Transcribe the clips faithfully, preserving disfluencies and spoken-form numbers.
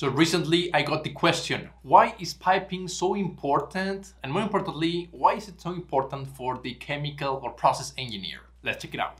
So recently I got the question, why is piping so important? And more importantly, why is it so important for the chemical or process engineer? Let's check it out.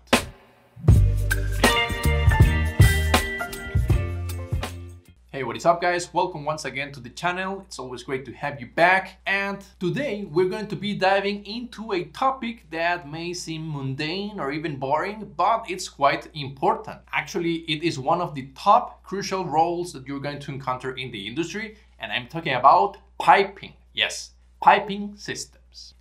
Hey, what is up guys? Welcome once again to the channel. It's always great to have you back. And today we're going to be diving into a topic that may seem mundane or even boring, but it's quite important. Actually, it is one of the top crucial roles that you're going to encounter in the industry. And I'm talking about piping. Yes, piping systems.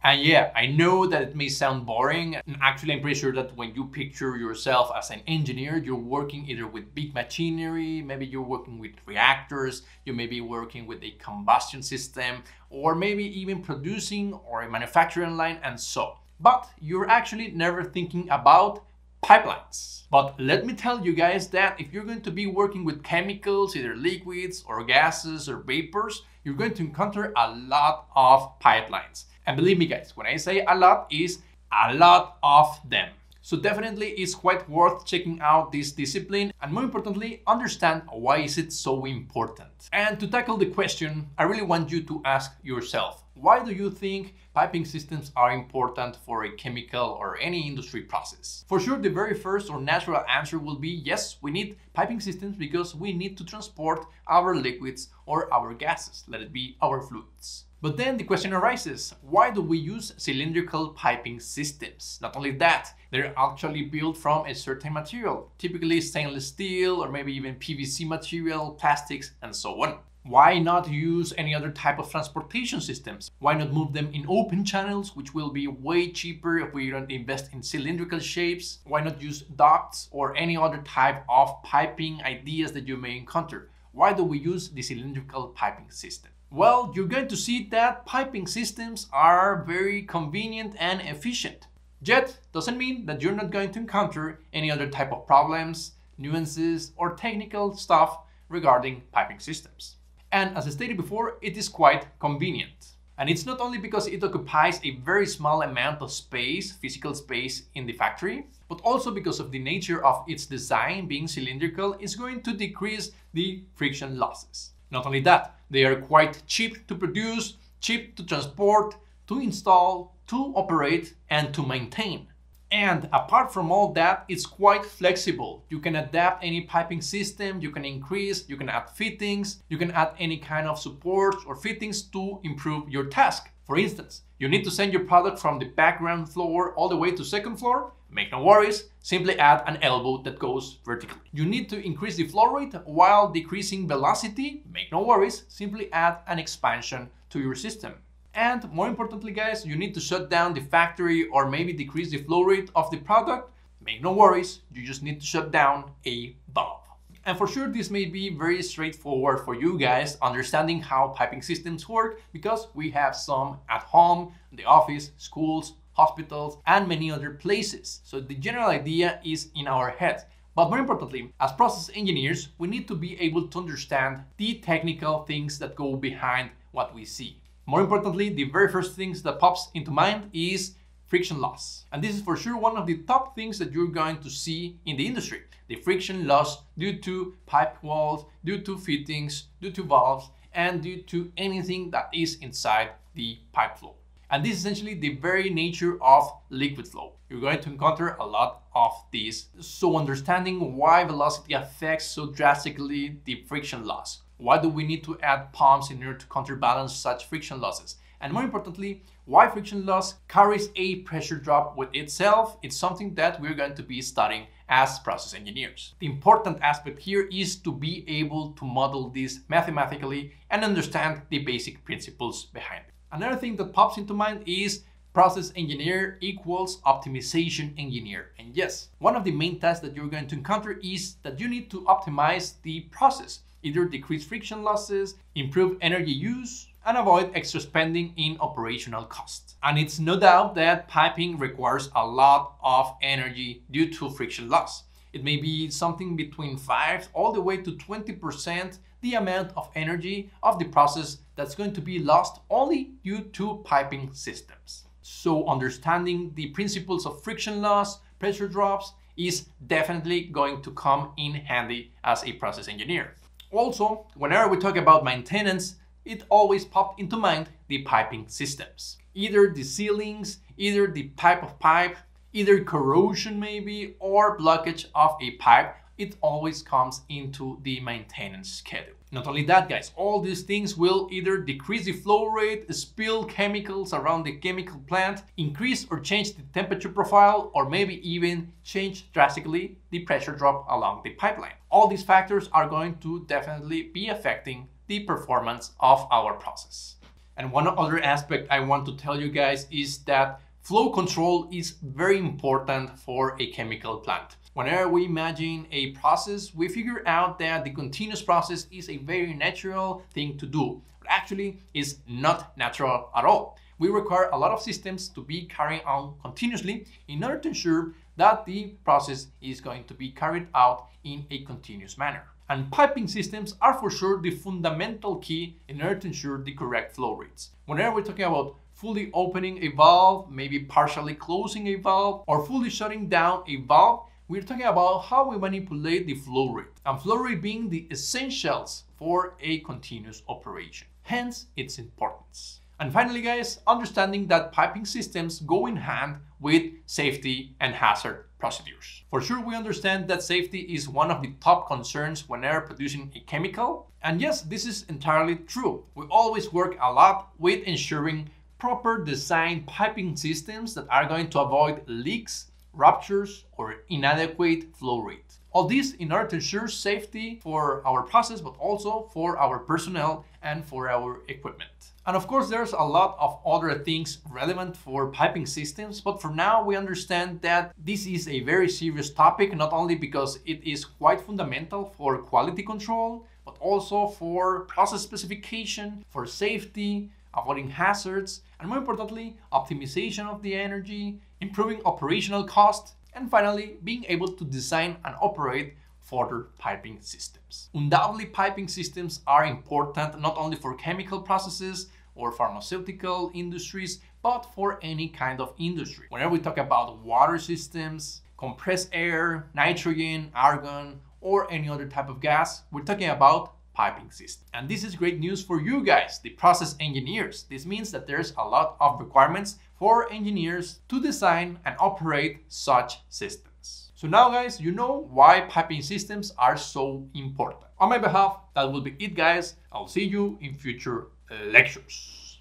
And yeah, I know that it may sound boring, and actually I'm pretty sure that when you picture yourself as an engineer, you're working either with big machinery, maybe you're working with reactors, you may be working with a combustion system, or maybe even producing or a manufacturing line and so. But you're actually never thinking about pipelines. But let me tell you guys that if you're going to be working with chemicals, either liquids or gases or vapors, you're going to encounter a lot of pipelines. And believe me guys, when I say a lot, is a lot of them. So definitely it's quite worth checking out this discipline, and more importantly, understand why is it so important. And to tackle the question, I really want you to ask yourself, why do you think piping systems are important for a chemical or any industry process? For sure, the very first or natural answer will be yes, we need piping systems because we need to transport our liquids or our gases, let it be our fluids. But then the question arises, why do we use cylindrical piping systems? Not only that, they're actually built from a certain material, typically stainless steel or maybe even P V C material, plastics, and so on. Why not use any other type of transportation systems? Why not move them in open channels, which will be way cheaper if we don't invest in cylindrical shapes? Why not use ducts or any other type of piping ideas that you may encounter? Why do we use the cylindrical piping system? Well, you're going to see that piping systems are very convenient and efficient. Yet, doesn't mean that you're not going to encounter any other type of problems, nuances, or technical stuff regarding piping systems. And as I stated before, it is quite convenient. And it's not only because it occupies a very small amount of space, physical space in the factory, but also because of the nature of its design being cylindrical, it's going to decrease the friction losses. Not only that, they are quite cheap to produce, cheap to transport, to install, to operate, and to maintain. And apart from all that, it's quite flexible. You can adapt any piping system, you can increase, you can add fittings, you can add any kind of supports or fittings to improve your task. For instance, you need to send your product from the background floor all the way to second floor? Make no worries, simply add an elbow that goes vertically. You need to increase the flow rate while decreasing velocity? Make no worries, simply add an expansion to your system. And more importantly guys, you need to shut down the factory or maybe decrease the flow rate of the product? Make no worries, you just need to shut down a valve. And for sure this may be very straightforward for you guys, understanding how piping systems work, because we have some at home, the office, schools, hospitals, and many other places. So the general idea is in our heads. But more importantly, as process engineers, we need to be able to understand the technical things that go behind what we see. More importantly, the very first things that pops into mind is friction loss. And this is for sure one of the top things that you're going to see in the industry. The friction loss due to pipe walls, due to fittings, due to valves, and due to anything that is inside the pipe flow. And this is essentially the very nature of liquid flow. You're going to encounter a lot of these. So understanding why velocity affects so drastically the friction loss. Why do we need to add pumps in order to counterbalance such friction losses? And more importantly, why friction loss carries a pressure drop with itself? It's something that we're going to be studying as process engineers. The important aspect here is to be able to model this mathematically and understand the basic principles behind it. Another thing that pops into mind is process engineer equals optimization engineer. And yes, one of the main tasks that you're going to encounter is that you need to optimize the process, either decrease friction losses, improve energy use, and avoid extra spending in operational costs. And it's no doubt that piping requires a lot of energy due to friction loss. It may be something between five all the way to twenty percent the amount of energy of the process that's going to be lost only due to piping systems. So understanding the principles of friction loss, pressure drops, is definitely going to come in handy as a process engineer. Also, whenever we talk about maintenance, it always popped into mind the piping systems. Either the ceilings, either the type of pipe, either corrosion maybe, or blockage of a pipe, it always comes into the maintenance schedule. Not only that, guys, all these things will either decrease the flow rate, spill chemicals around the chemical plant, increase or change the temperature profile, or maybe even change drastically the pressure drop along the pipeline. All these factors are going to definitely be affecting the performance of our process. And one other aspect I want to tell you guys is that flow control is very important for a chemical plant. Whenever we imagine a process, we figure out that the continuous process is a very natural thing to do, but actually is not natural at all. We require a lot of systems to be carried on continuously in order to ensure that the process is going to be carried out in a continuous manner. And piping systems are for sure the fundamental key in order to ensure the correct flow rates. Whenever we're talking about fully opening a valve, maybe partially closing a valve, or fully shutting down a valve, we're talking about how we manipulate the flow rate, and flow rate being the essentials for a continuous operation, hence its importance. And finally, guys, understanding that piping systems go in hand with safety and hazard procedures. For sure, we understand that safety is one of the top concerns whenever producing a chemical. And yes, this is entirely true. We always work a lot with ensuring proper design piping systems that are going to avoid leaks, ruptures, or inadequate flow rate. All this in order to ensure safety for our process, but also for our personnel and for our equipment. And of course, there's a lot of other things relevant for piping systems, but for now we understand that this is a very serious topic, not only because it is quite fundamental for quality control, but also for process specification, for safety, avoiding hazards, and more importantly, optimization of the energy, improving operational cost, and finally, being able to design and operate further piping systems. Undoubtedly, piping systems are important not only for chemical processes or pharmaceutical industries, but for any kind of industry. Whenever we talk about water systems, compressed air, nitrogen, argon, or any other type of gas, we're talking about piping system. And this is great news for you guys, the process engineers. This means that there's a lot of requirements for engineers to design and operate such systems. So now, guys, you know why piping systems are so important. On my behalf, that will be it, guys. I'll see you in future lectures.